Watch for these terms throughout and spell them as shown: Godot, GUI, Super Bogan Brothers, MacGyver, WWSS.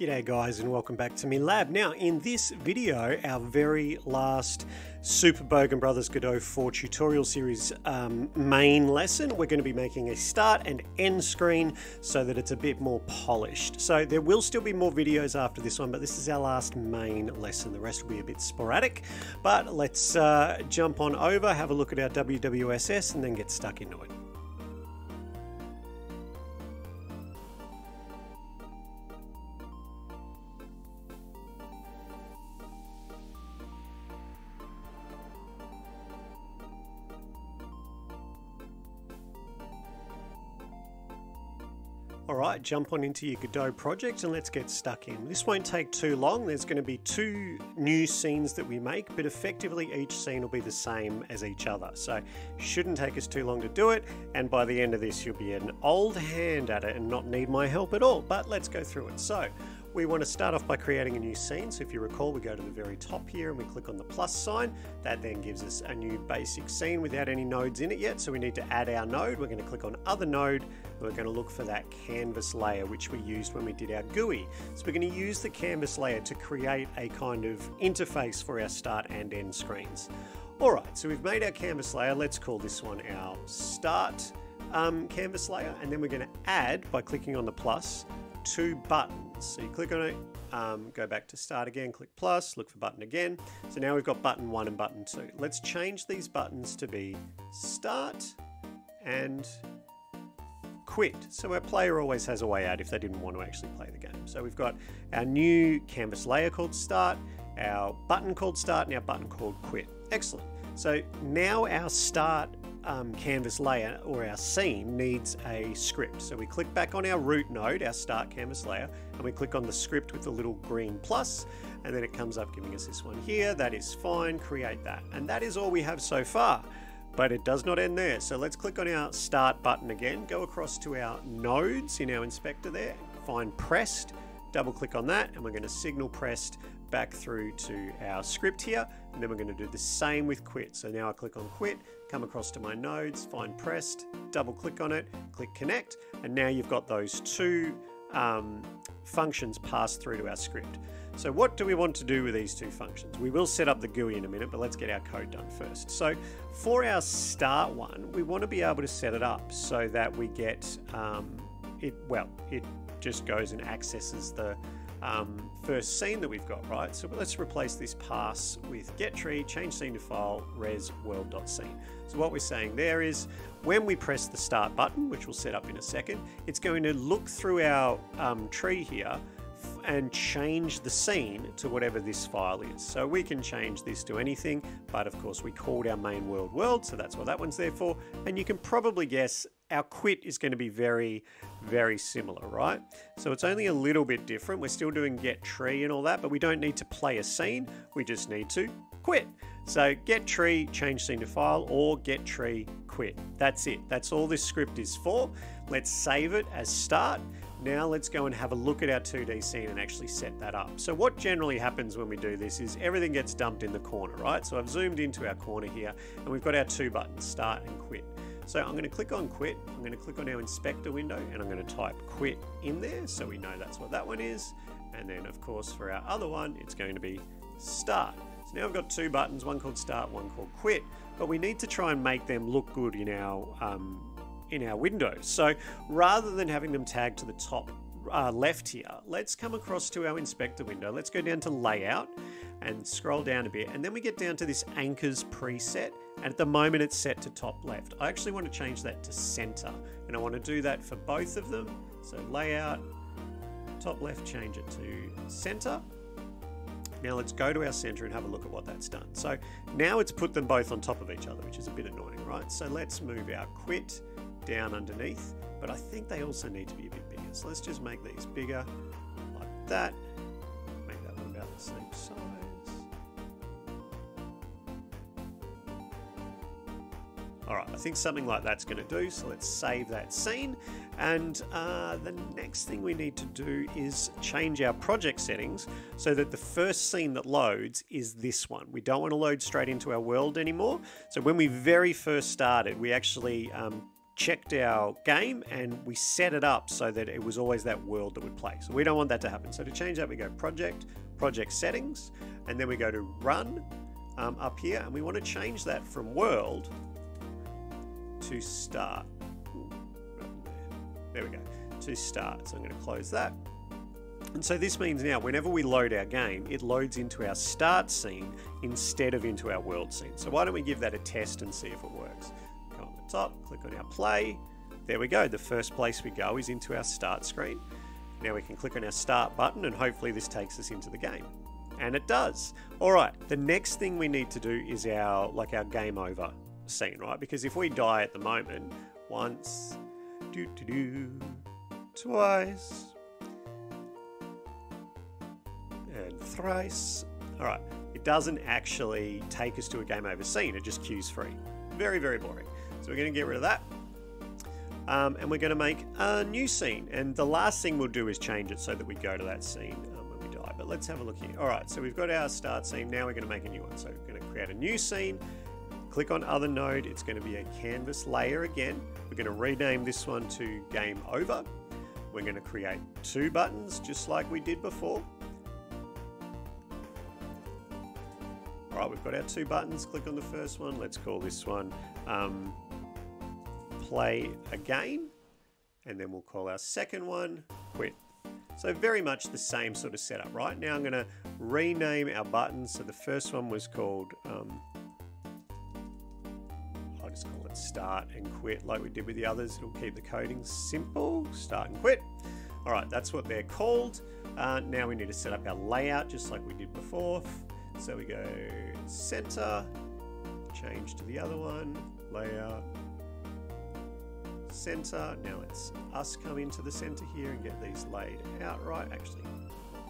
G'day guys and welcome back to me lab. Now in this video, our very last Super Bogan Brothers Godot 4 tutorial series main lesson, we're going to be making a start and end screen so that it's a bit more polished. So there will still be more videos after this one, but this is our last main lesson. The rest will be a bit sporadic, but let's jump on over, have a look at our WWSS and then get stuck into it. Alright, jump on into your Godot project and let's get stuck in. This won't take too long. There's going to be two new scenes that we make, but effectively each scene will be the same as each other. So shouldn't take us too long to do it, and by the end of this you'll be an old hand at it and not need my help at all, but let's go through it. So we want to start off by creating a new scene. So if you recall, we go to the very top here and we click on the plus sign. That then gives us a new basic scene without any nodes in it yet. So we need to add our node. We're going to click on other node and we're going to look for that canvas layer, which we used when we did our GUI. So we're going to use the canvas layer to create a kind of interface for our start and end screens. All right, so we've made our canvas layer. Let's call this one our start canvas layer. And then we're going to add, by clicking on the plus, two buttons. So you click on it, go back to start again, click plus, look for button again. So now we've got button one and button two. Let's change these buttons to be start and quit. So our player always has a way out if they didn't want to actually play the game. So we've got our new canvas layer called start, our button called start, and our button called quit. Excellent. So now our start canvas layer, or our scene, needs a script. So we click back on our root node, our start canvas layer, and we click on the script with the little green plus, and then it comes up giving us this one here. That is fine, create that. And that is all we have so far, but it does not end there. So let's click on our start button again, go across to our nodes in our inspector there, find pressed, double click on that, and we're going to signal pressed back through to our script here, and then we're going to do the same with quit. So now I click on quit, come across to my nodes, find pressed, double click on it, click connect, and now you've got those two functions passed through to our script. So what do we want to do with these two functions? We will set up the GUI in a minute, but let's get our code done first. So for our start one, we want to be able to set it up so that we get it just goes and accesses the first scene that we've got, right? So let's replace this pass with get tree, change scene to file, res world.scene. So what we're saying there is when we press the start button, which we'll set up in a second, it's going to look through our tree here and change the scene to whatever this file is. So we can change this to anything, but of course we called our main world, so that's what that one's there for. And you can probably guess our quit is going to be very, very similar, right? So it's only a little bit different. We're still doing get tree and all that, but we don't need to play a scene. We just need to quit. So get tree, change scene to file, or get tree, quit. That's it. That's all this script is for. Let's save it as start. Now let's go and have a look at our 2D scene and actually set that up. So what generally happens when we do this is everything gets dumped in the corner, right? So I've zoomed into our corner here and we've got our two buttons, start and quit. So I'm going to click on quit, I'm going to click on our inspector window and I'm going to type quit in there so we know that's what that one is. And then of course for our other one, it's going to be start. So now I've got two buttons, one called start, one called quit, but we need to try and make them look good in our window. So rather than having them tagged to the top left here, let's come across to our inspector window. Let's go down to layout and scroll down a bit. And then we get down to this anchors preset. And at the moment it's set to top left. I actually want to change that to center. And I want to do that for both of them. So layout, top left, change it to center. Now let's go to our center and have a look at what that's done. So now it's put them both on top of each other, which is a bit annoying, right? So let's move our quit down underneath, but I think they also need to be a bit bigger. So let's just make these bigger like that. Make that one about the same size. All right, I think something like that's going to do. So let's save that scene. And the next thing we need to do is change our project settings so that the first scene that loads is this one. We don't want to load straight into our world anymore. So when we very first started, we actually checked our game and we set it up so that it was always that world that would play. So we don't want that to happen. So to change that, we go project, project settings, and then we go to run up here, and we want to change that from world to start. Ooh, there we go, to start. So I'm going to close that. And so this means now whenever we load our game, it loads into our start scene instead of into our world scene. So why don't we give that a test and see if it works. Go on the top, click on our play. There we go. The first place we go is into our start screen. Now we can click on our start button and hopefully this takes us into the game. And it does. All right, the next thing we need to do is our game over scene, right? Because if we die at the moment, once, twice, and thrice. All right, it doesn't actually take us to a game over scene, it just queues free. Very, very boring. So we're gonna get rid of that. And we're gonna make a new scene. And the last thing we'll do is change it so that we go to that scene when we die. But let's have a look here. All right, so we've got our start scene. Now we're gonna make a new one. So we're gonna create a new scene. Click on other node. It's gonna be a canvas layer again. We're gonna rename this one to game over. We're gonna create two buttons just like we did before. All right, we've got our two buttons. Click on the first one. Let's call this one play again, and then we'll call our second one quit. So very much the same sort of setup. Right now I'm going to rename our buttons. So the first one was called I'll just call it start and quit like we did with the others. It'll keep the coding simple. Start and quit. All right, that's what they're called. Now we need to set up our layout just like we did before. So we go center, change to the other one, layout, center. Now let's us come into the center here and get these laid out right. Actually,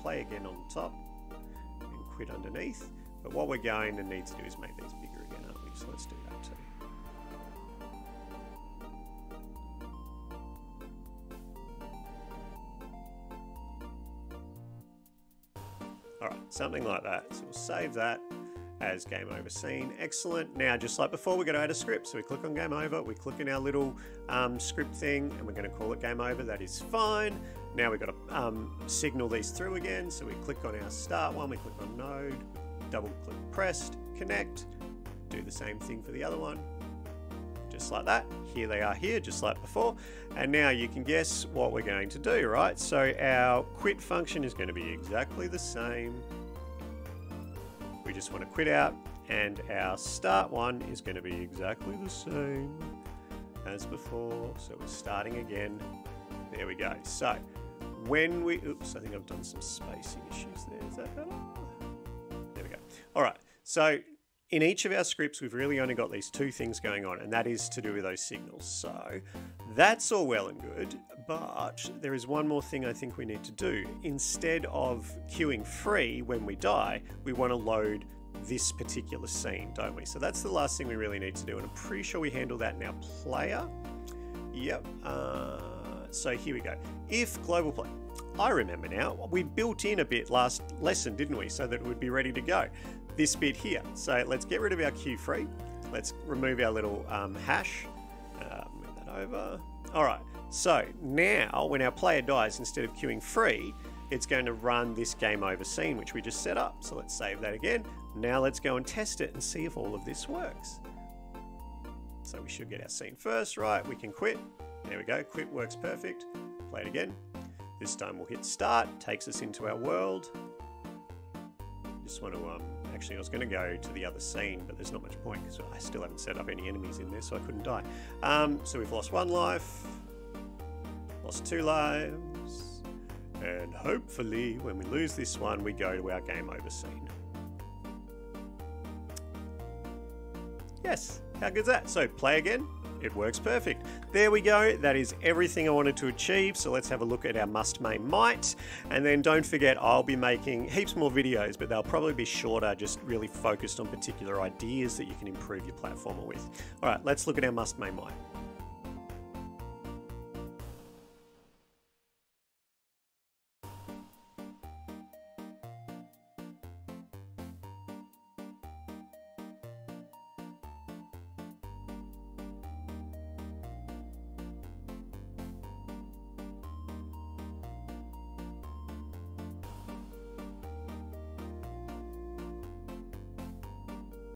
play again on top and quit underneath. But what we're going to need to do is make these bigger again, aren't we? So let's do that too. Something like that. So we'll save that as game over scene. Excellent. Now, just like before, we're going to add a script. So we click on game over, we click in our little script thing, and we're going to call it game over. That is fine. Now we've got to signal these through again. So we click on our start one, we click on node, double click pressed, connect, do the same thing for the other one. Just like that. Here they are here, just like before. And now you can guess what we're going to do, right? So our quit function is going to be exactly the same. We just want to quit out, and our start one is going to be exactly the same as before. So we're starting again. There we go. So when we, oops, I think I've done some spacing issues there. Is that better? There we go. All right. So in each of our scripts, we've really only got these two things going on, and that is to do with those signals. So that's all well and good, but there is one more thing I think we need to do. Instead of queuing free when we die, we want to load this particular scene, don't we? So that's the last thing we really need to do, and I'm pretty sure we handle that in our player. Yep. So here we go. If global play, I remember now, we built in a bit last lesson, didn't we? So that it would be ready to go. This bit here. So let's get rid of our queue free. Let's remove our little hash. Move that over. All right. So now when our player dies, instead of queuing free, it's going to run this game over scene, which we just set up. So let's save that again. Now let's go and test it and see if all of this works. So we should get our scene first, right? We can quit. There we go. Quit works perfect. Play it again. This time we'll hit start. Takes us into our world. Just want to actually, I was going to go to the other scene, but there's not much point because I still haven't set up any enemies in there, so I couldn't die. So we've lost one life, lost two lives, and hopefully when we lose this one, we go to our game over scene. Yes, how good's that? So play again. It works perfect. There we go. That is everything I wanted to achieve. So let's have a look at our must, may, might. And then don't forget, I'll be making heaps more videos, but they'll probably be shorter, just really focused on particular ideas that you can improve your platformer with. All right, let's look at our must, may, might.